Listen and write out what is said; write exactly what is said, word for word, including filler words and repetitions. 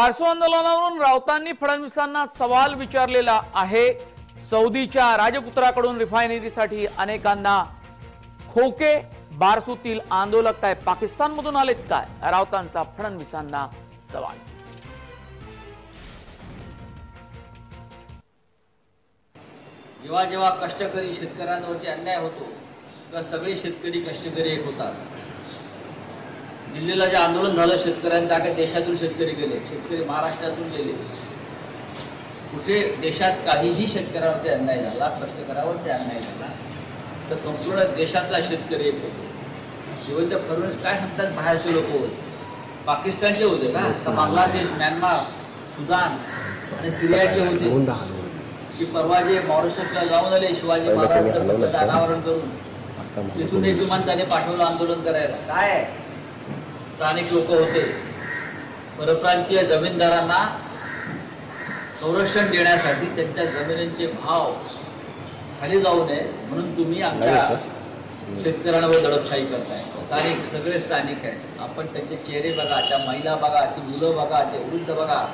आरसो आंदोलनावरून राऊतांनी फडणवीसांना सवाल विचारलेला आहे। सौदीच्या राजपुत्राकडून रिफायनरीसाठी अनेकांना खोके। बारसूतील आंदोलक काय पाकिस्तानमधून आलेत काय? राऊतांचा फडणवीसांना सवाल। जेव्हा जेव्हा कष्टकरी शेतकऱ्यांवरती अन्याय होतो तर सगळे शेतकरी कष्टकरी एक होतात। दिल्लीला जे आंदोलन झालं शेतकऱ्यांचं, अख्या देशातून शेतकरी गेले, शेतकरी महाराष्ट्रातून गेले। कुठे देशात काहीही शेतकऱ्यावरती अन्याय झाला, कष्टकऱ्यावरती अन्याय झाला तर संपूर्ण देशातला शेतकरी एक होतो। जिवंत फडणवीस काय म्हणतात, बाहेरचे लोक होते, पाकिस्तानचे होते ना, तर बांगलादेश, म्यानमार, सुदान आणि सिरियाचे होते की परवा जे मॉरिशसला जाऊन आले शिवाजी महाराजांचं जागावरण करून, तिथून एक विमान त्याने पाठवलं आंदोलन करायला। काय स्थानिक लोक होते, परप्रांतीय जमीनदारांना संरक्षण देण्यासाठी त्यांच्या जमिनींचे भाव खाली जाऊ नये म्हणून तुम्ही आमच्या शेतकऱ्यांवर दडपशाही करताय। स्थानिक सगळे स्थानिक आहेत, आपण त्यांचे चेहरे बघा, त्या महिला बघा, ती मुलं बघा, ते वृद्ध बघा।